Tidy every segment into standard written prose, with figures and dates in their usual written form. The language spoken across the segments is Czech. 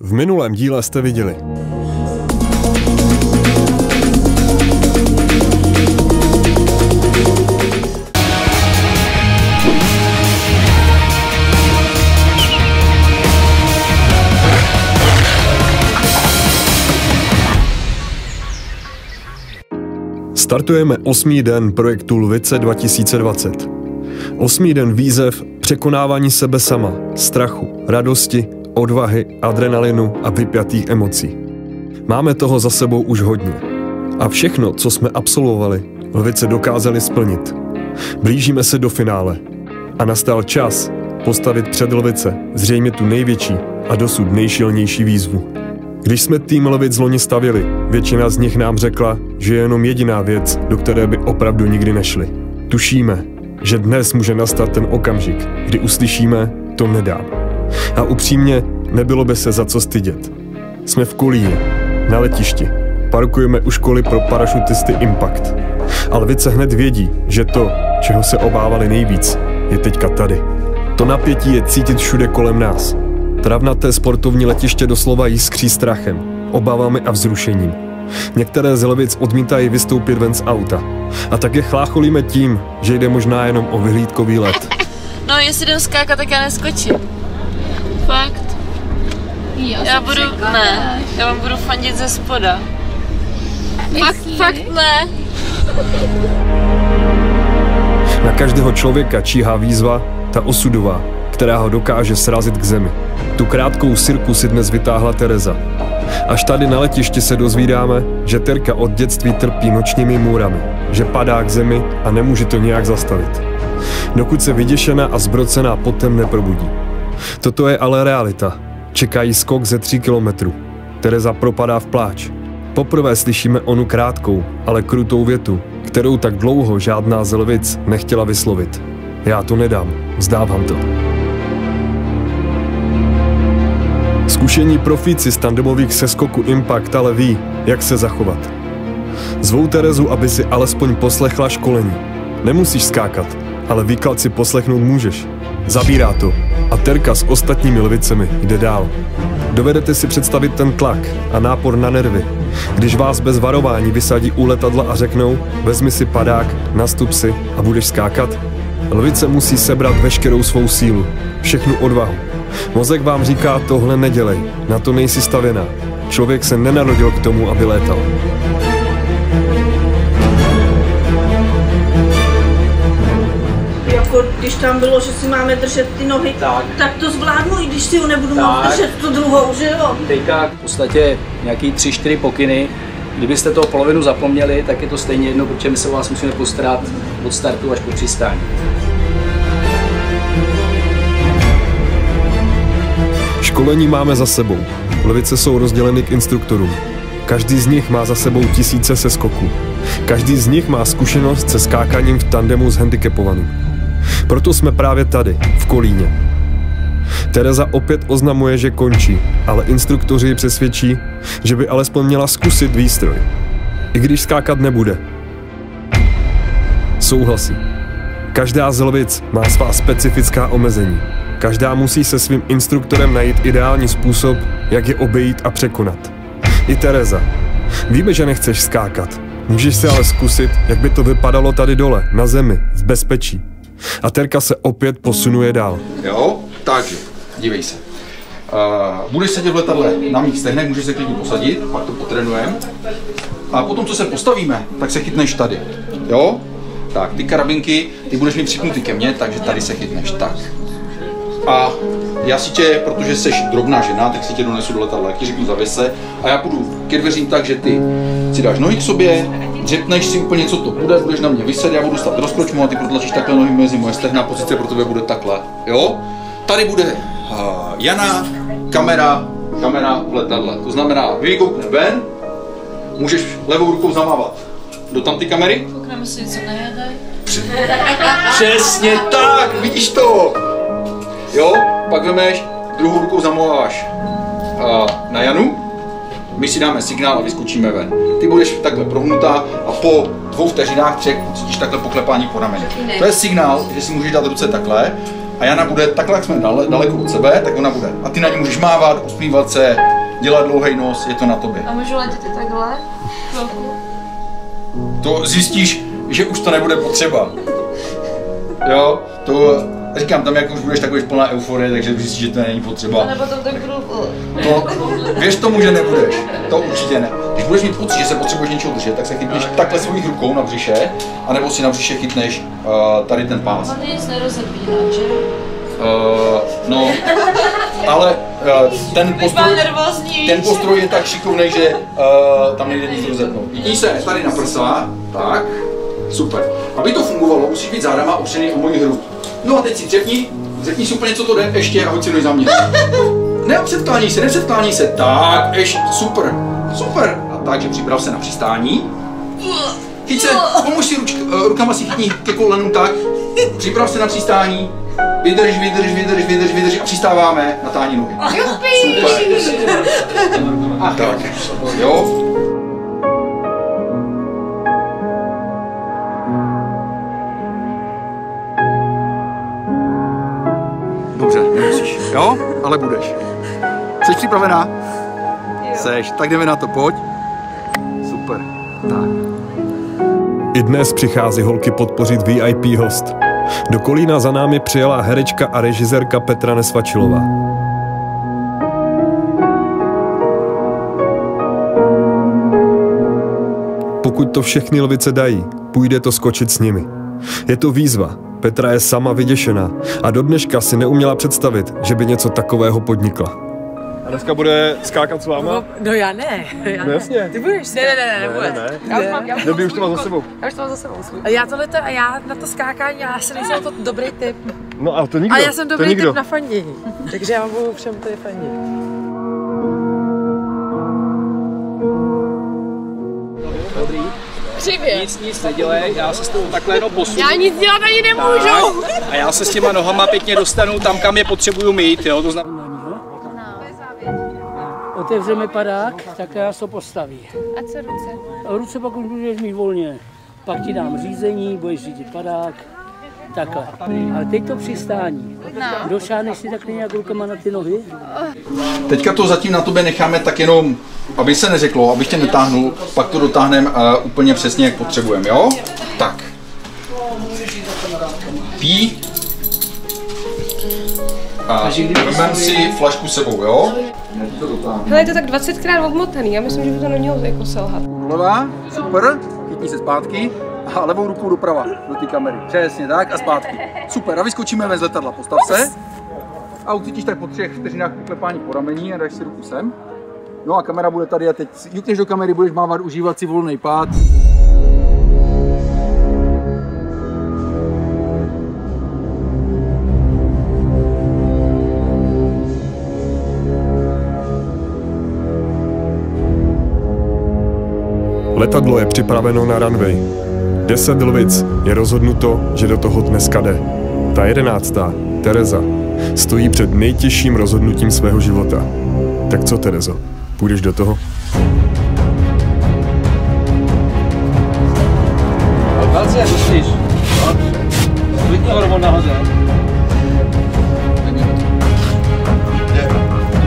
V minulém díle jste viděli. Startujeme 8. den projektu Lvice 2020. 8. den výzev překonávání sebe sama, strachu, radosti, odvahy, adrenalinu a vypjatých emocí. Máme toho za sebou už hodně. A všechno, co jsme absolvovali, Lvice dokázali splnit. Blížíme se do finále. A nastal čas postavit před Lvice zřejmě tu největší a dosud nejšilnější výzvu. Když jsme tým Lvic loni stavili, většina z nich nám řekla, že je jenom jediná věc, do které by opravdu nikdy nešli. Tušíme, že dnes může nastat ten okamžik, kdy uslyšíme, to nedám. A upřímně, nebylo by se za co stydět. Jsme v Kolíně, na letišti. Parkujeme u školy pro parašutisty Impact. A Lvice hned vědí, že to, čeho se obávali nejvíc, je teďka tady. To napětí je cítit všude kolem nás. Travnaté sportovní letiště doslova jiskří strachem, obavami a vzrušením. Některé z Lvic odmítají vystoupit ven z auta. A tak je chlácholíme tím, že jde možná jenom o vyhlídkový let. No, jestli jdem skákat, tak já neskočím. Fakt. Já vám budu fandit ze spoda. Fakt ne. Na každého člověka číhá výzva, ta osudová, která ho dokáže srazit k zemi. Tu krátkou sirku si dnes vytáhla Tereza. Až tady na letišti se dozvídáme, že Terka od dětství trpí nočními můrami, že padá k zemi a nemůže to nějak zastavit. Dokud se vyděšená a zbrocená potem neprobudí. Toto je ale realita. Čeká jí skok ze 3 kilometrů. Tereza propadá v pláč. Poprvé slyšíme onu krátkou, ale krutou větu, kterou tak dlouho žádná z Lvic nechtěla vyslovit. Já to nedám, vzdávám to. Zkušení profíci z tandemových seskoku Impact ale ví, jak se zachovat. Zvou Terezu, aby si alespoň poslechla školení. Nemusíš skákat, ale výklad si poslechnout můžeš. Zabírá to a Terka s ostatními Lvicemi jde dál. Dovedete si představit ten tlak a nápor na nervy, když vás bez varování vysadí u letadla a řeknou, vezmi si padák, nastup si a budeš skákat? Lvice musí sebrat veškerou svou sílu, všechnu odvahu. Mozek vám říká, tohle nedělej, na to nejsi stavěná. Člověk se nenarodil k tomu, aby létal. Jako když tam bylo, že si máme držet ty nohy, tak to zvládnu, i když si ho nebudu moct držet tu druhou, že jo? Teďka v podstatě nějaký 3-4 pokyny. Kdybyste to polovinu zapomněli, tak je to stejně jedno, protože my se o vás musíme postarat od startu až po přistání. Školení máme za sebou. Lvice jsou rozděleny k instruktorům. Každý z nich má za sebou tisíce seskoků. Každý z nich má zkušenost se skákáním v tandemu s handicapovaným. Proto jsme právě tady, v Kolíně. Tereza opět oznamuje, že končí, ale instruktoři ji přesvědčí, že by alespoň měla zkusit výstroj. I když skákat nebude. Souhlasí. Každá z Lvic má svá specifická omezení. Každá musí se svým instruktorem najít ideální způsob, jak je obejít a překonat. I Tereza. Víme, že nechceš skákat. Můžeš si ale zkusit, jak by to vypadalo tady dole, na zemi, v bezpečí. A Terka se opět posunuje dál. Jo, takže, dívej se. Budeš sedět v letadle na mých stehnech, můžeš se klidně posadit, pak to potrénujeme. A potom, co se postavíme, tak se chytneš tady. Jo? Tak, ty karabinky, ty budeš mít připnutý ke mně, takže tady se chytneš tak. A já si tě, protože jsi drobná žena, tak si tě donesu do letadla, jak ti řeknu zavěs se. A já půjdu ke dveřím tak, že ty si dáš nohy k sobě, dřepneš si úplně, co to bude, budeš na mě vyset, já budu stát rozkročmu a ty protlačíš takhle nohy mezi moje stehna, pozice pro tebe bude takhle, jo? Tady bude Jana, kamera v letadle, to znamená, vykoukneš ven, můžeš levou rukou zamávat do tam ty kamery. Koukneme si něco nejede. Přesně tak, vidíš to? Jo, pak vemeš, druhou rukou zamáváš na Janu, my si dáme signál a vyskočíme ven. Ty budeš takhle prohnutá a po 2 vteřinách, 3 cítíš takhle poklepání po rameni. To je signál, že si můžeš dát ruce takhle a Jana bude takhle, jak jsme daleko od sebe, tak ona bude. A ty na ní můžeš mávat, osmívat se, dělat dlouhý nos, je to na tobě. A můžu letět i takhle? Chvilku. To zjistíš, že už to nebude potřeba. Jo, to říkám, tam jak už budeš takový plná euforie, takže zjistíš, že to není potřeba. A nebo tam tak budu... To, věř tomu, že nebudeš, to určitě ne. Když budeš mít pocit, že se potřebuješ něčeho držet, tak se chytneš takhle svých rukou na břiše, anebo si na břiše chytneš tady ten pás. A nic nerozebírá, že? No, ale ten postroj je tak šikovnej, že tam nejde nic rozebnout. Chytíš se tady na prsa, tak, super. Aby to fungovalo, musíš být zádama opřený o moji hru. No a teď si řekni si úplně, co to jde, ještě a hoď si nož za mě. Nepředkláněj se, tak, ještě, super, super. A takže připrav se na přistání. Chyť se, pomož si rukama si chytni ke kolenu, tak, připrav se na přistání. Vydrž a přistáváme na táhni nohy. Super. Tak, jo. Dobře, nemusíš, jo? Ale budeš. Jsi připravená? Seš, tak jdeme na to, pojď. Super, tak. I dnes přichází holky podpořit VIP host. Do Kolína za námi přijela herečka a režisérka Petra Nesvačilová. Pokud to všechny lvice dají, půjde to skočit s nimi. Je to výzva. Petra je sama vyděšená a do dneška si neuměla představit, že by něco takového podnikla. A dneska bude skákat s váma? No já ne. No jasně. Ty budeš skákat. Ne. Já už to mám za sebou. A já tohleto a já na to skákání, já si nejsem to dobrý typ. No a to nikdo. A já jsem dobrý typ na fandění. Takže já vám budu všem to je fandění. Dobrý. Nic nedělej, já se s tebou takhle jenom posunu. Já nic dělat ani nemůžu. Tak, a já se s těma nohama pěkně dostanu tam, kam je potřebuju mít, jo? To znamená. Otevřeme padák, tak já se postaví. A co ruce? Ruce pak už budeš mít volně. Pak ti dám řízení, budeš řídit padák. Takhle. Ale teď to přistání. Došáneš si tak nějak rukama na ty nohy? Teďka to zatím na tobě necháme tak jenom, aby se neřeklo, abych tě netáhnul, pak to dotáhneme úplně přesně, jak potřebujeme, jo? Tak. Pí. A vememe si flašku sebou, jo? Hele, je to tak 20krát obmotaný, já myslím, že by to nemělo jako selhat. Levá, super, chytni se zpátky a levou rukou doprava do té kamery. Přesně tak a zpátky. Super, a vyskočíme ven z letadla, postav se. A ucítíš tak po 3 vteřinách poklepání po rameni a dáš si ruku sem. No a kamera bude tady a teď jukneš do kamery, budeš mávat, užívat si volný pád. Letadlo je připraveno na runway. 10 lvic je rozhodnuto, že do toho dneska jde. Ta 11. Tereza stojí před nejtěžším rozhodnutím svého života. Tak co, Terezo, půjdeš do toho? Velce, jak myslíš? Klidně hormon nahoře.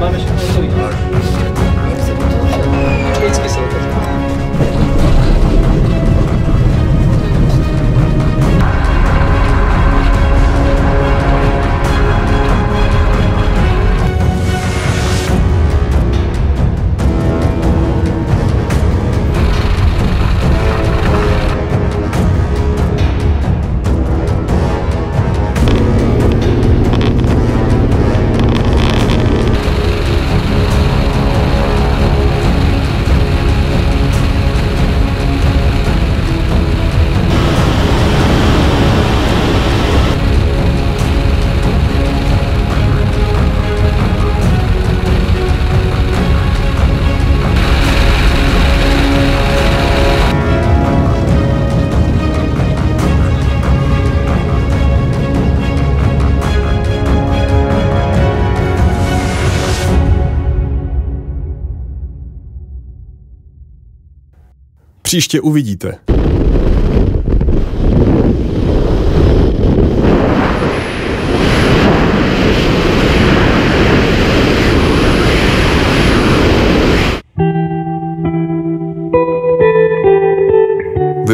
Máme všechno hotový. Vždycky se ukazují. Příště uvidíte.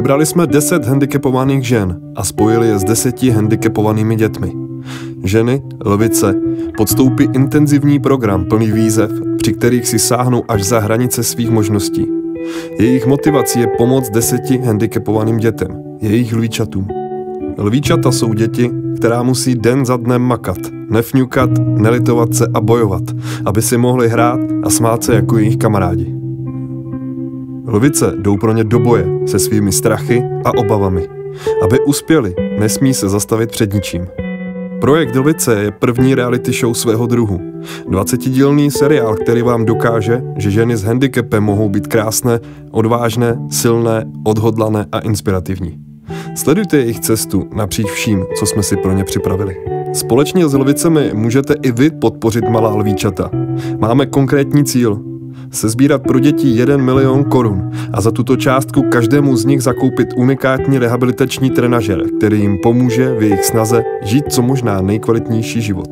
Vybrali jsme 10 handicapovaných žen a spojili je s 10 handicapovanými dětmi. Ženy, lvice, podstoupí intenzivní program plný výzev, při kterých si sáhnou až za hranice svých možností. Jejich motivací je pomoc 10 handicapovaným dětem, jejich lvíčatům. Lvíčata jsou děti, která musí den za dnem makat, nefňukat, nelitovat se a bojovat, aby si mohli hrát a smát se jako jejich kamarádi. Lvice jdou pro ně do boje se svými strachy a obavami. Aby uspěli, nesmí se zastavit před ničím. Projekt Lvice je první reality show svého druhu. 20dílný seriál, který vám dokáže, že ženy s handicapem mohou být krásné, odvážné, silné, odhodlané a inspirativní. Sledujte jejich cestu napříč vším, co jsme si pro ně připravili. Společně s lvicemi můžete i vy podpořit malá lvíčata. Máme konkrétní cíl. Sezbírat pro děti 1 milion korun a za tuto částku každému z nich zakoupit unikátní rehabilitační trenažer, který jim pomůže v jejich snaze žít co možná nejkvalitnější život.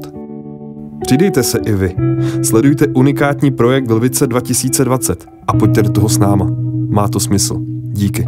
Přidejte se i vy. Sledujte unikátní projekt Lvice 2020 a pojďte do toho s náma. Má to smysl. Díky.